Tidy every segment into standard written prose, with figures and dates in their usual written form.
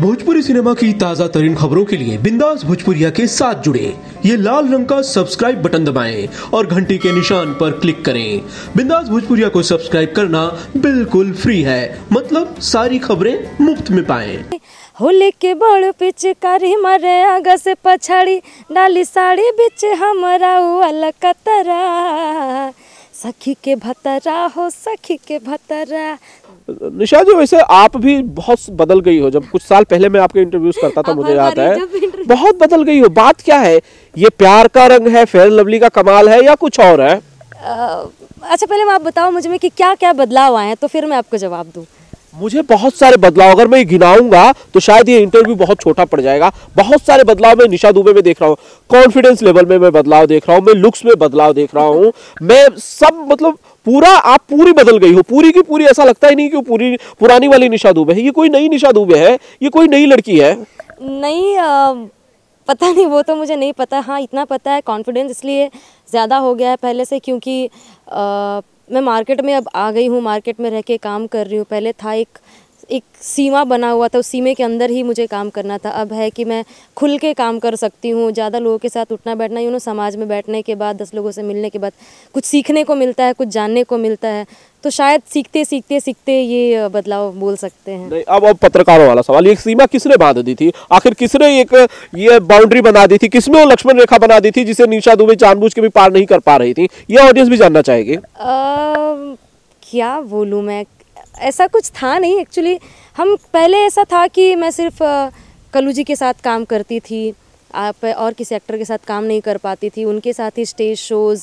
Bhojpuri cinema की ताज़ा तरीन खबरों के लिए बिंदास भोजपुरिया के साथ जुड़े। ये लाल रंग का सब्सक्राइब बटन दबाएं और घंटी के निशान पर क्लिक करें। बिंदास भोजपुरिया को सब्सक्राइब करना बिल्कुल फ्री है, मतलब सारी खबरें मुफ्त में पाएं। होली के बड़ पिचकारी मरे आगा से पछाड़ी डाली साड़ी बिच हमारा वाला कतरा सखी के भतरा हो सखी के भतरा। निशा जी, वैसे आप भी बहुत बदल गई हो। जब कुछ साल पहले मैं आपके इंटरव्यूज करता था मुझे याद है, बहुत बदल गई हो। बात क्या है, ये प्यार का रंग है, फेयर लवली का कमाल है या कुछ और है? अच्छा पहले आप बताओ मुझे में कि क्या क्या बदलाव आए हैं तो फिर मैं आपको जवाब दूँ। मुझे बहुत सारे बदलाव, अगर मैं गिनाऊंगा तो शायद ये इंटरव्यू बहुत छोटा पड़ जाएगा। बहुत सारे बदलाव मैं निशा दुबे में देख रहा हूँ। कॉन्फिडेंस लेवल में मैं बदलाव देख रहा हूँ, मैं लुक्स में बदलाव देख रहा हूँ, मैं सब मतलब पूरा आप पूरी बदल गई हो, पूरी की पूरी। ऐसा लगता ही नहीं कि पूरी पुरानी वाली निशा दुबे है। ये कोई नई निशा दुबे है, ये कोई नई लड़की है? नहीं पता नहीं, वो तो मुझे नहीं पता। हाँ इतना पता है कॉन्फिडेंस इसलिए ज़्यादा हो गया है पहले से क्योंकि मैं मार्केट में अब आ गई हूँ, मार्केट में रह के काम कर रही हूँ। पहले था एक सीमा बना हुआ था, उस सीमे के अंदर ही मुझे काम करना था। अब है कि मैं खुल के काम कर सकती हूँ, ज़्यादा लोगों के साथ उठना बैठना, यू नो समाज में बैठने के बाद 10 लोगों से मिलने के बाद कुछ सीखने को मिलता है, कुछ जानने को मिलता है। तो शायद सीखते सीखते सीखते ये बदलाव बोल सकते हैं। नहीं, अब पत्रकारों वाला सवाल, ये सीमा किसने बांध दी थी? आखिर किसने ये बाउंड्री बना दी थी? किसने वो लक्ष्मण रेखा बना दी थी जिसे निशा दुबे जानबूझ के भी पार नहीं कर पा रही थी? ये ऑडियंस भी जानना चाहेगी। क्या बोलूँ मैं, ऐसा कुछ था नहीं एक्चुअली। हम पहले ऐसा था कि मैं सिर्फ कल्लू जी के साथ काम करती थी, आप और किसी एक्टर के साथ काम नहीं कर पाती थी। उनके साथ ही स्टेज शोज़,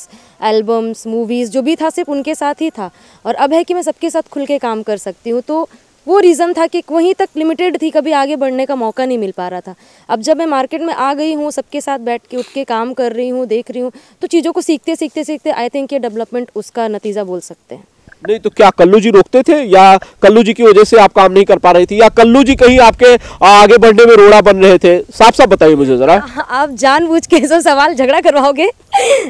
एल्बम्स, मूवीज़ जो भी था सिर्फ उनके साथ ही था। और अब है कि मैं सबके साथ खुल के काम कर सकती हूँ, तो वो रीज़न था कि वहीं तक लिमिटेड थी, कभी आगे बढ़ने का मौका नहीं मिल पा रहा था। अब जब मैं मार्केट में आ गई हूँ, सबके साथ बैठ के उठ के काम कर रही हूँ, देख रही हूँ, तो चीज़ों को सीखते सीखते सीखते आई थिंक ये डेवलपमेंट उसका नतीजा बोल सकते हैं। नहीं तो क्या कल्लू जी रोकते थे, या कल्लू जी की वजह से आप काम नहीं कर पा रही थी, या कल्लू जी कहीं आपके आगे बढ़ने में रोड़ा बन रहे थे? साफ साफ बताइए मुझे जरा। आप जानबूझ के ऐसा सवाल झगड़ा करवाओगे?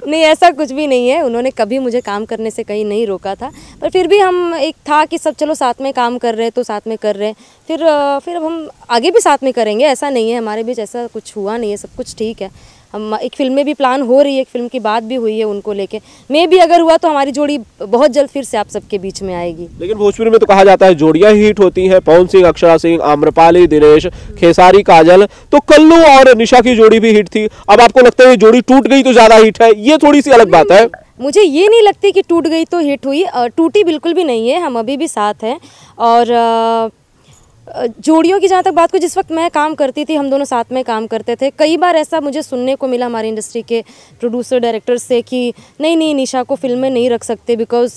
नहीं, ऐसा कुछ भी नहीं है। उन्होंने कभी मुझे काम करने से कहीं नहीं रोका था, पर फिर भी हम एक था कि सब चलो साथ में काम कर रहे हैं तो साथ में कर रहे हैं, फिर अब हम आगे भी साथ में करेंगे, ऐसा नहीं है। हमारे बीच ऐसा कुछ हुआ नहीं है, सब कुछ ठीक है। हम एक फिल्म में भी प्लान हो रही है, एक फिल्म की बात भी हुई है उनको लेके। मे भी अगर हुआ तो हमारी जोड़ी बहुत जल्द फिर से आप सबके बीच में आएगी। लेकिन भोजपुरी में तो कहा जाता है जोड़ियां ही हिट होती हैं। पवन सिंह, अक्षरा सिंह, आम्रपाली, दिनेश, खेसारी, काजल, तो कल्लू और निशा की जोड़ी भी हिट थी। अब आपको लगता है ये जोड़ी टूट गई तो ज्यादा हिट है? ये थोड़ी सी अलग बात है। मुझे ये नहीं लगती कि टूट गई तो हिट हुई, टूटी बिल्कुल भी नहीं है, हम अभी भी साथ हैं। और जोड़ियों की जहाँ तक बात को, जिस वक्त मैं काम करती थी हम दोनों साथ में काम करते थे। कई बार ऐसा मुझे सुनने को मिला हमारी इंडस्ट्री के प्रोड्यूसर डायरेक्टर्स से कि नहीं निशा को फिल्म में नहीं रख सकते बिकॉज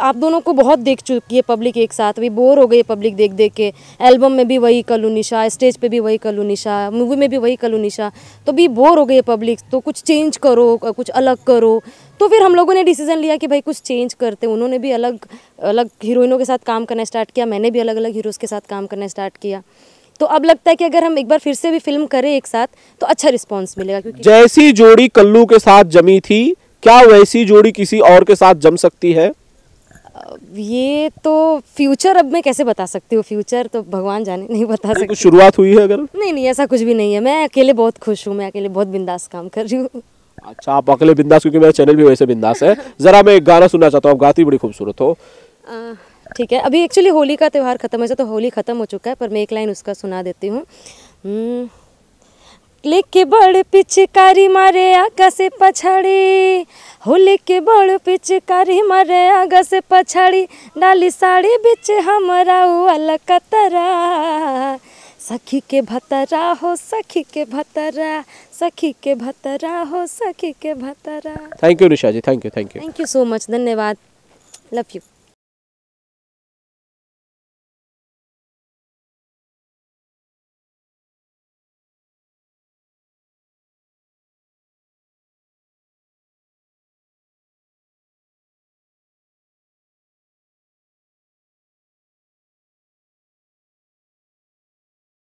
आप दोनों को बहुत देख चुकी है पब्लिक, एक साथ भी बोर हो गई पब्लिक देख देख के। एल्बम में भी वही कल्लू निशा, स्टेज पर भी वही कल्लू निशा, मूवी में भी वही कल्लू निशा, तो भी बोर हो गई पब्लिक, तो कुछ चेंज करो, कुछ अलग करो। तो फिर हम लोगों ने डिसीजन लिया कि भाई कुछ चेंज करते। उन्होंने भी अलग अलग हीरोइनों के साथ काम करना स्टार्ट किया, मैंने भी अलग अलग हीरोज़ के साथ काम करना स्टार्ट किया। तो अब लगता है कि अगर हम एक बार फिर से भी फिल्म करें एक साथ तो अच्छा रिस्पांस मिलेगा। क्योंकि जैसी जोड़ी कल्लू के साथ जमी थी, क्या वैसी जोड़ी किसी और के साथ जम सकती है? ये तो फ्यूचर, अब मैं कैसे बता सकती हूँ फ्यूचर, तो भगवान जाने, नहीं बता सकती। कुछ शुरुआत हुई है अगर? नहीं ऐसा कुछ भी नहीं है। मैं अकेले बहुत खुश हूँ, मैं अकेले बहुत बिंदास काम कर रही हूँ। अच्छा, आप अकेले बिंदास, क्योंकि मेरा चैनल भी वैसे बिंदास है। जरा मैं एक गाना सुनना चाहता हूँ, आप गाती बड़ी खूबसूरत हो। ठीक है, अभी एक्चुअली होली का त्यौहार खत्म है, तो होली खत्म हो चुका है, पर मैं एक लाइन उसका सुना देती हूँ। लेके बड़ पिचकारी मारे आगा से पछाड़ी, हो लेके बड़ पिचकारी मारे आगा से पछाड़ी डाली साड़ी बिच हमारा वाला कतरा सखी के भतरा हो सखी के भतरा सखी के भतरा हो सखी के भतरा। Thank you Nisha ji, thank you so much, धन्यवाद, लव यू।